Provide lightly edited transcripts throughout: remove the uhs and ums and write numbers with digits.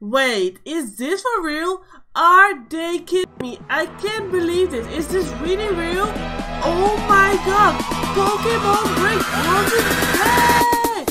Wait, is this for real? Are they kidding me? I can't believe this. Is this really real? Oh my god! Pokemon Brick Bronze is back!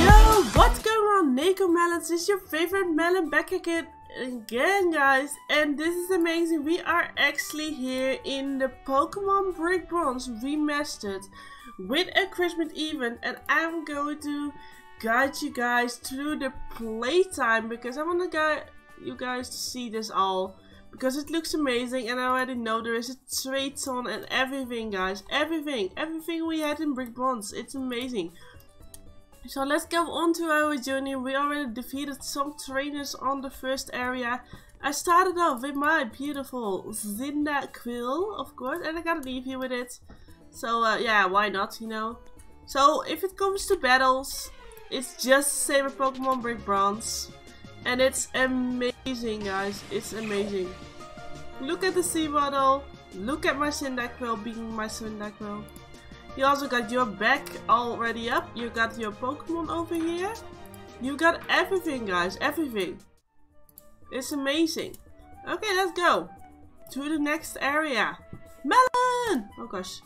Yo, what's going on? Nico Melons is your favorite melon back again, guys, and this is amazing. We are actually here in the Pokemon Brick Bronze remastered with a Christmas event, and I'm going to guide you guys through the playtime because I want you guys to see this all because it looks amazing. And I already know there is a trade zone and everything, guys. Everything we had in Brick Bronze, it's amazing. So let's go on to our journey. We already defeated some trainers on the first area. I started off with my beautiful Zinda Quill, of course, and I got an Eevee with it. So yeah, why not, you know. So if it comes to battles, it's just the same as Pokemon Brick Bronze. And it's amazing, guys, it's amazing. Look at the sea bottle. Look at my Cyndaquil being my Cyndaquil. You also got your back already up. You got your Pokemon over here. You got everything, guys. Everything. It's amazing. Okay, let's go to the next area. Melon! Oh gosh.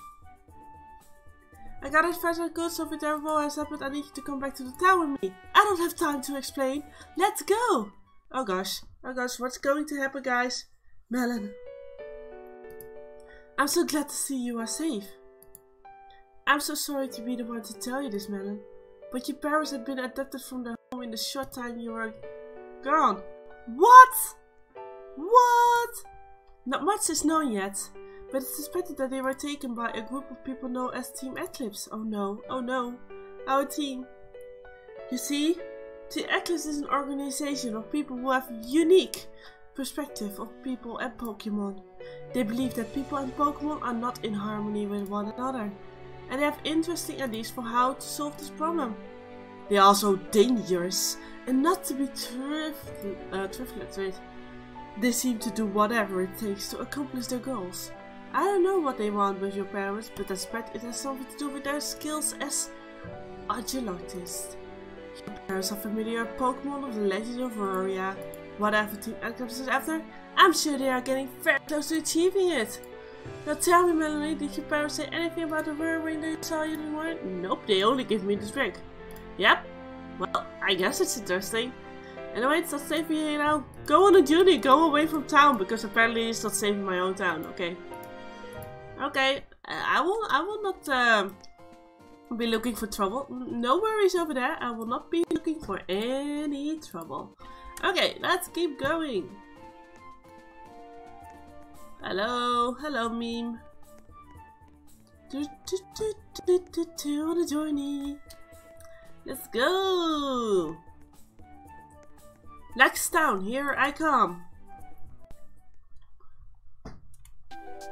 I got it first and good, so if it ever has happened, I need you to come back to the town with me. I don't have time to explain. Let's go! Oh gosh. Oh gosh, what's going to happen, guys? Melon. I'm so glad to see you are safe. I'm so sorry to be the one to tell you this, Melon, but your parents have been adopted from their home in the short time you were gone. What? What? Not much is known yet, but it's suspected that they were taken by a group of people known as Team Eclipse. Oh no, oh no, our team. You see, Team Eclipse is an organization of people who have unique perspective of people and Pokemon. They believe that people and Pokemon are not in harmony with one another, and they have interesting ideas for how to solve this problem. They are also dangerous and not to be trifled with. They seem to do whatever it takes to accomplish their goals. I don't know what they want with your parents, but I suspect it has something to do with their skills as Agilotist. Your parents are familiar with Pokemon of the Legend of Aurora. Whatever Team Eclipse is after, I'm sure they are getting very close to achieving it. Now tell me, Melanie, did your parents say anything about the whirlwind they saw you in the morning? Nope, they only gave me this drink. Yep. Well, I guess it's interesting. Anyway, it's not safe for you here now. Go on a journey, go away from town, because apparently it's not safe in my own town, okay? Okay, I will not be looking for trouble. No worries over there, I will not be looking for any trouble. Okay, let's keep going. Hello, hello meme. On a journey. Let's go. Next town, here I come.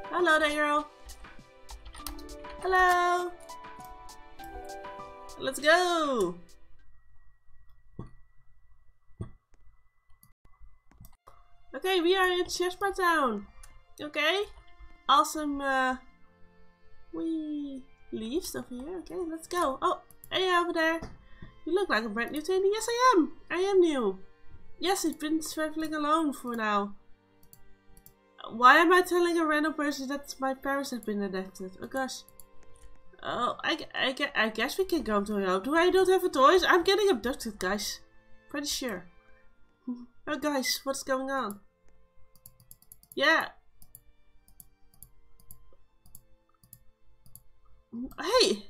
Hello there, girl. Hello. Let's go. Okay, we are in Chespa Town. Okay, awesome wee leaves over here. Okay, let's go. Oh, hey over there. You look like a brand new trainer. Yes, I am. I am new. Yes, I've been traveling alone for now. Why am I telling a random person that my parents have been adopted? Oh gosh. Oh, I guess we can go to a home. Do I not have a toys? I'm getting abducted, guys. Pretty sure. Oh guys, what's going on? Yeah. Hey,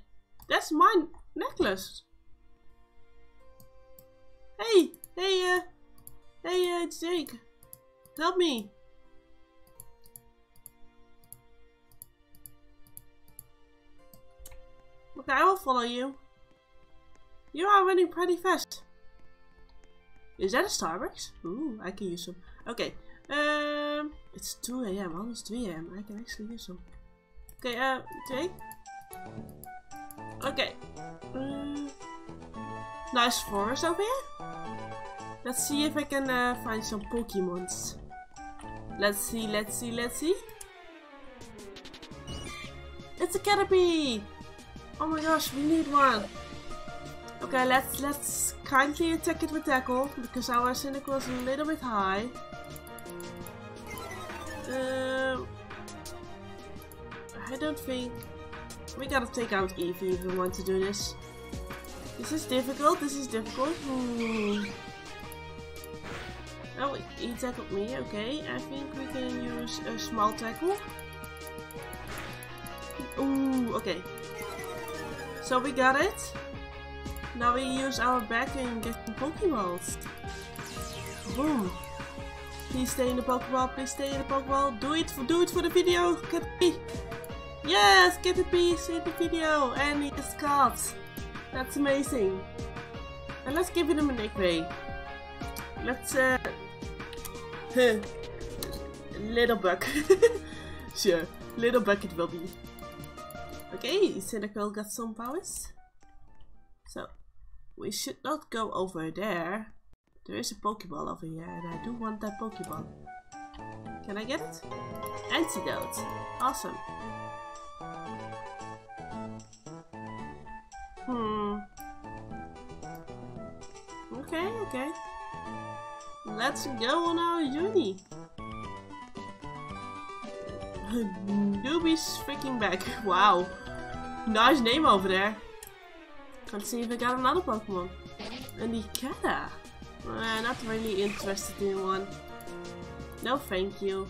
that's my necklace. Hey, hey, it's Jake. Help me. Okay, I will follow you. You are running pretty fast. Is that a Starbucks? Ooh, I can use some. Okay, it's 2 AM, almost 3 AM. I can actually use some. Okay, Jake. Okay. Nice forest over here. Let's see if I can find some Pokemons. Let's see. It's a Caterpie! Oh my gosh, we need one. Okay, let's kindly attack it with Tackle, because our Cyndaquil is a little bit high. I don't think... We gotta take out Eevee if we want to do this. This is difficult, this is difficult. Ooh. Oh, he tackled me, okay. I think we can use a small tackle. Ooh, okay. So we got it. Now we use our back and get some Pokeballs. Boom. Please stay in the Pokeball, please stay in the Pokeball. Do it for the video, Caterpie. Yes, Caterpie is in the video and he has cards. That's amazing. And let's give him a nickname. Let's Little Buck. Sure, Little Buck it will be. Okay, Cyndaquil got some powers. So, we should not go over there. There is a Pokeball over here and I do want that Pokeball. Can I get it? Antidote. Awesome. Okay, okay. Let's go on our journey. Doobie's freaking back. Wow. Nice name over there. Let's see if we got another Pokemon. An Ikeda. Not really interested in one. No, thank you.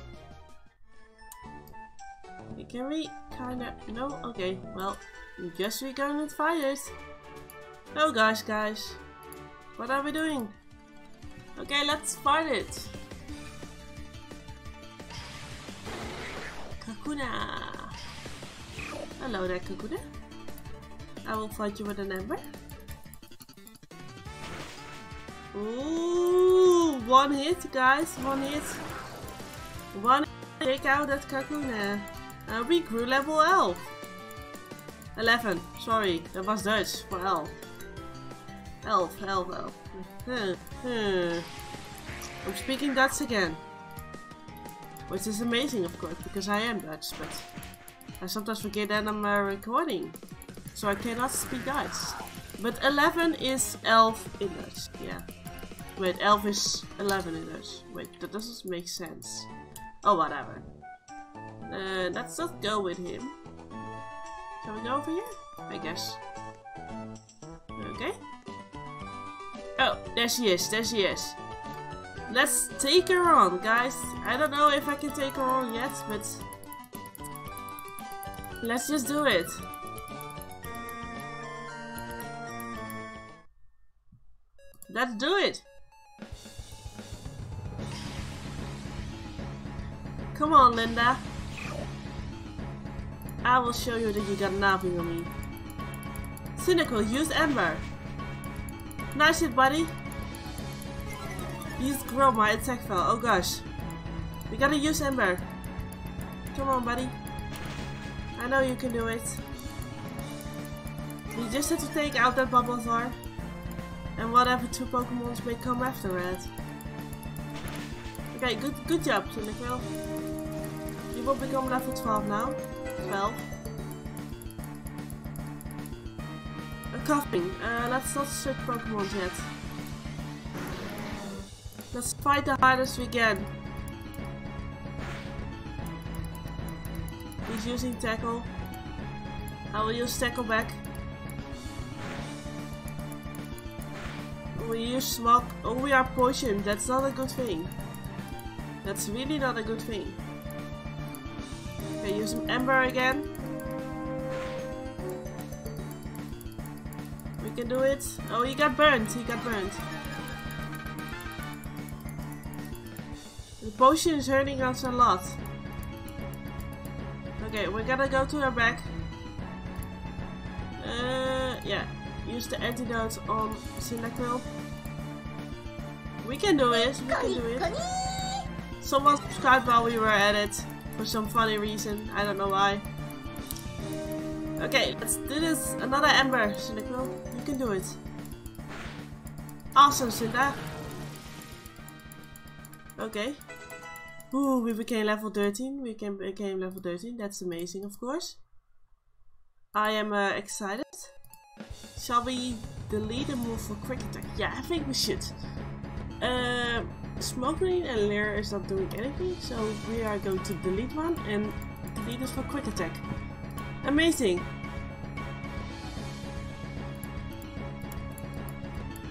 Can we kinda... No? Okay, well. Guess we're gonna fight it. No, guys. What are we doing? Okay, let's fight it. Kakuna. Hello there, Kakuna. I will fight you with an ember. Ooh, one hit, guys. One hit. One hit. Take out that Kakuna. And we grew level 11. Sorry, dat was Dutch voor 11. 11. I'm speaking Dutch again. Which is amazing, of course, because I am Dutch, but I sometimes forget that I'm recording. So I cannot speak Dutch. But 11 is 11 in Dutch, yeah. Wait, 11 is 11 in Dutch. Wait, that doesn't make sense. Oh, whatever. Let's not go with him. Shall we go over here? I guess. Okay. Oh, there she is. Let's take her on, guys. I don't know if I can take her on yet, but... Let's just do it. Let's do it! Come on, Linda. I will show you that you got nothing on me. Cyndaquil, use Ember. Nice hit, buddy. Use Grow, my attack fell. Oh gosh. We gotta use Ember. Come on, buddy. I know you can do it. We just have to take out that Bubblezar. And whatever two Pokemons may come after it. Okay, good job, Tunikel. You will become level 12 now. 12. Coughing. Let's not switch Pokemon yet. Let's fight the hardest we can. He's using Tackle. I will use Tackle back. We use Slug. Oh, we are poisoned. That's not a good thing. That's really not a good thing. Okay, use an Ember again. Can do it. Oh, he got burned. The potion is hurting us a lot. Okay, we gotta go to our back. Yeah. Use the antidote on Cyndaquil. We can do it. Someone subscribed while we were at it. For some funny reason. I don't know why. Okay, let's do this. Another Ember, Cyndaquil. You can do it. Awesome, Cynda. Okay. Ooh, we became level 13. We became level 13. That's amazing, of course. I am excited. Shall we delete a move for quick attack? Yeah, I think we should. Smoke Grenade and Lair is not doing anything, so we are going to delete one and delete this for quick attack. Amazing!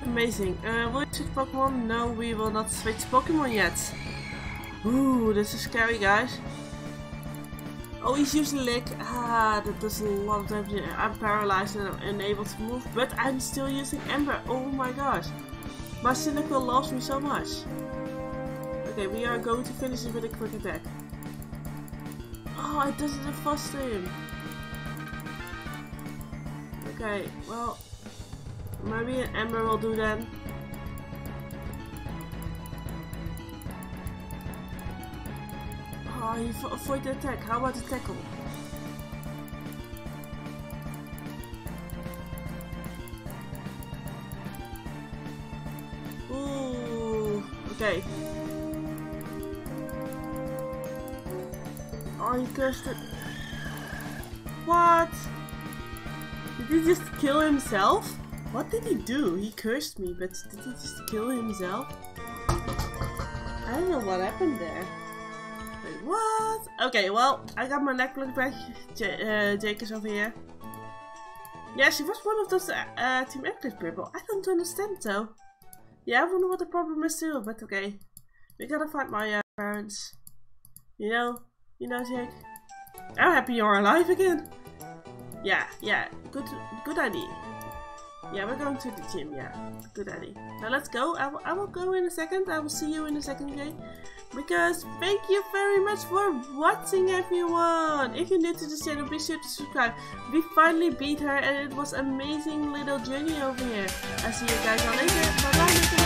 Amazing. Will you switch Pokemon? No, we will not switch Pokemon yet. Ooh, this is scary, guys. Oh, he's using Lick. Ah, that does a lot of damage. I'm paralyzed and I'm unable to move, but I'm still using Ember. Oh my gosh. My Cyndaquil loves me so much. Okay, we are going to finish it with a quick attack. Oh, it doesn't infest him. Okay, well, maybe an Ember will do then. Oh, he avoided the attack. How about the tackle? Ooh, okay. Oh, he cursed it. What? Did he just kill himself? What did he do? He cursed me, but did he just kill himself? I don't know what happened there. Wait, what? Okay, well, I got my necklace back. Jake is over here. Yeah, she was one of those Team Eclipse people. I don't understand though. Yeah, I wonder what the problem is too, but okay. We gotta find my parents. You know, Jake. I'm happy you're alive again. Yeah, good idea. Yeah, we're going to the gym, yeah. Good idea. Now let's go. I will go in a second. I will see you in a second, Jake. Because thank you very much for watching, everyone. If you're new to this channel, be sure to subscribe. We finally beat her and it was an amazing little journey over here. I'll see you guys all later. Bye bye.